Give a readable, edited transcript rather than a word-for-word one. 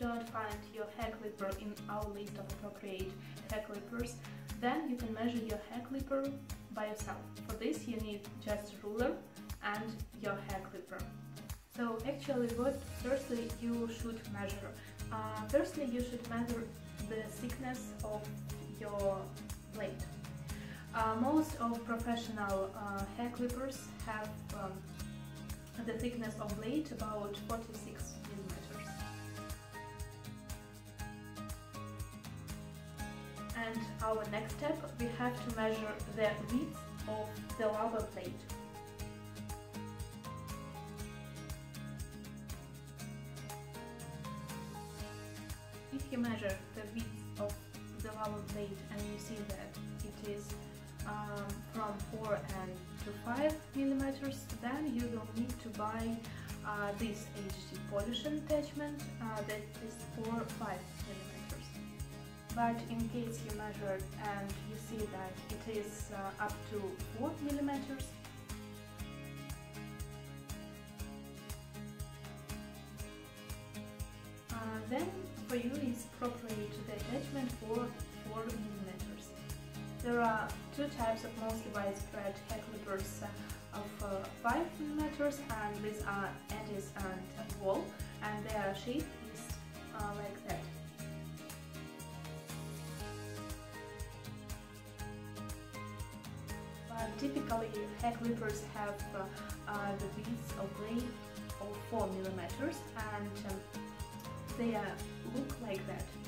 you don't find your hair clipper in our list of appropriate hair clippers, then you can measure your hair clipper by yourself. For this you need just a ruler and your hair clipper. So actually what firstly you should measure? Firstly you should measure the thickness of your blade. Most of professional hair clippers have the thickness of blade about 46 millimeters. And our next step, we have to measure the width of the lower blade. If you measure the width of the lower blade and you see that it is from 4 and to 5 millimeters, then you will need to buy this HD polishing attachment that is for 5 millimeters. But in case you measured and you see that it is up to 4 millimeters, then for you is appropriate the attachment for 4 millimeters. There are two types of mostly widespread hair clippers of 5 millimeters, and these are Andis and Wahl, and their shape is like that. Typically, hair clippers have the width of blade of 4 millimeters, and they look like that.